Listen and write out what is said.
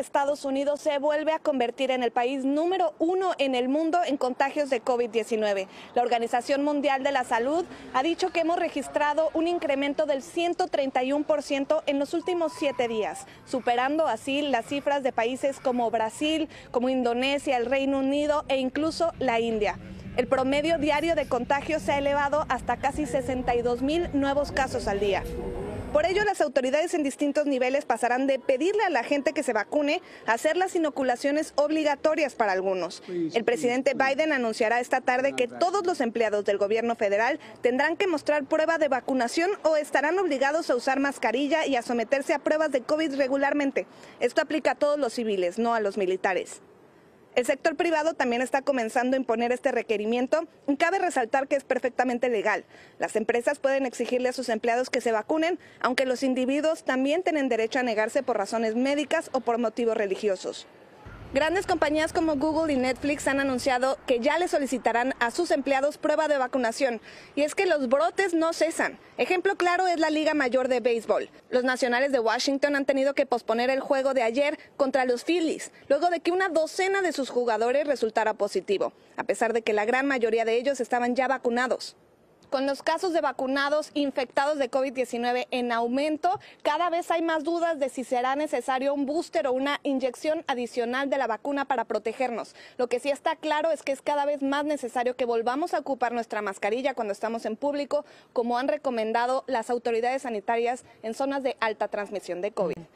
Estados Unidos se vuelve a convertir en el país número 1 en el mundo en contagios de COVID-19. La Organización Mundial de la Salud ha dicho que hemos registrado un incremento del 131% en los últimos 7 días, superando así las cifras de países como Brasil, como Indonesia, el Reino Unido e incluso la India. El promedio diario de contagios se ha elevado hasta casi 62,000 nuevos casos al día. Por ello, las autoridades en distintos niveles pasarán de pedirle a la gente que se vacune a hacer las inoculaciones obligatorias para algunos. El presidente Biden anunciará esta tarde que todos los empleados del gobierno federal tendrán que mostrar prueba de vacunación o estarán obligados a usar mascarilla y a someterse a pruebas de COVID regularmente. Esto aplica a todos los civiles, no a los militares. El sector privado también está comenzando a imponer este requerimiento y cabe resaltar que es perfectamente legal. Las empresas pueden exigirle a sus empleados que se vacunen, aunque los individuos también tienen derecho a negarse por razones médicas o por motivos religiosos. Grandes compañías como Google y Netflix han anunciado que ya le solicitarán a sus empleados prueba de vacunación. Y es que los brotes no cesan. Ejemplo claro es la Liga Mayor de Béisbol. Los Nacionales de Washington han tenido que posponer el juego de ayer contra los Phillies, luego de que una docena de sus jugadores resultara positivo, a pesar de que la gran mayoría de ellos estaban ya vacunados. Con los casos de vacunados infectados de COVID-19 en aumento, cada vez hay más dudas de si será necesario un booster o una inyección adicional de la vacuna para protegernos. Lo que sí está claro es que es cada vez más necesario que volvamos a ocupar nuestra mascarilla cuando estamos en público, como han recomendado las autoridades sanitarias en zonas de alta transmisión de COVID.